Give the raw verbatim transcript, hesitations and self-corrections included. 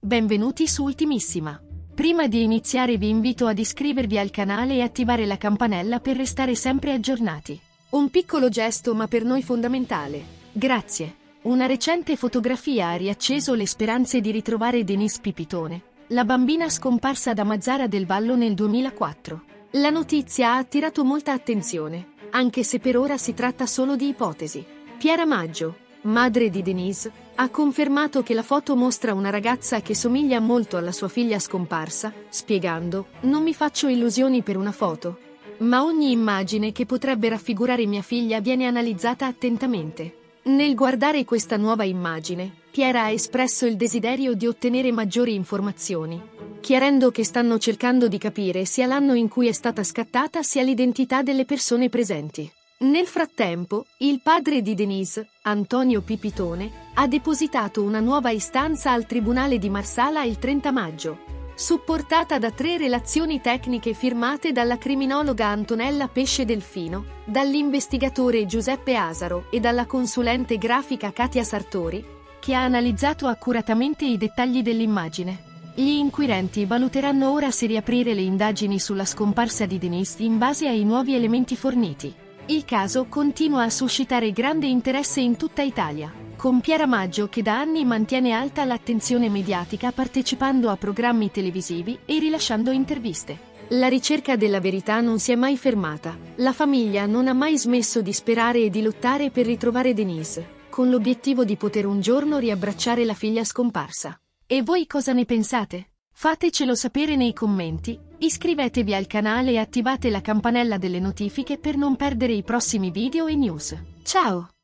Benvenuti su Ultimissima. Prima di iniziare vi invito ad iscrivervi al canale e attivare la campanella per restare sempre aggiornati. Un piccolo gesto ma per noi fondamentale. Grazie. Una recente fotografia ha riacceso le speranze di ritrovare Denise Pipitone, la bambina scomparsa da Mazara del Vallo nel duemilaquattro. La notizia ha attirato molta attenzione, anche se per ora si tratta solo di ipotesi. Piera Maggio, madre di Denise, ha confermato che la foto mostra una ragazza che somiglia molto alla sua figlia scomparsa, spiegando: "Non mi faccio illusioni per una foto, ma ogni immagine che potrebbe raffigurare mia figlia viene analizzata attentamente." Nel guardare questa nuova immagine, Piera ha espresso il desiderio di ottenere maggiori informazioni, chiarendo che stanno cercando di capire sia l'anno in cui è stata scattata sia l'identità delle persone presenti. Nel frattempo, il padre di Denise, Antonio Pipitone, ha depositato una nuova istanza al Tribunale di Marsala il trenta maggio, supportata da tre relazioni tecniche firmate dalla criminologa Antonella Pesce Delfino, dall'investigatore Giuseppe Asaro e dalla consulente grafica Katia Sartori, che ha analizzato accuratamente i dettagli dell'immagine. Gli inquirenti valuteranno ora se riaprire le indagini sulla scomparsa di Denise in base ai nuovi elementi forniti. Il caso continua a suscitare grande interesse in tutta Italia, con Piera Maggio che da anni mantiene alta l'attenzione mediatica partecipando a programmi televisivi e rilasciando interviste. La ricerca della verità non si è mai fermata, la famiglia non ha mai smesso di sperare e di lottare per ritrovare Denise, con l'obiettivo di poter un giorno riabbracciare la figlia scomparsa. E voi cosa ne pensate? Fatecelo sapere nei commenti. Iscrivetevi al canale e attivate la campanella delle notifiche per non perdere i prossimi video e news. Ciao!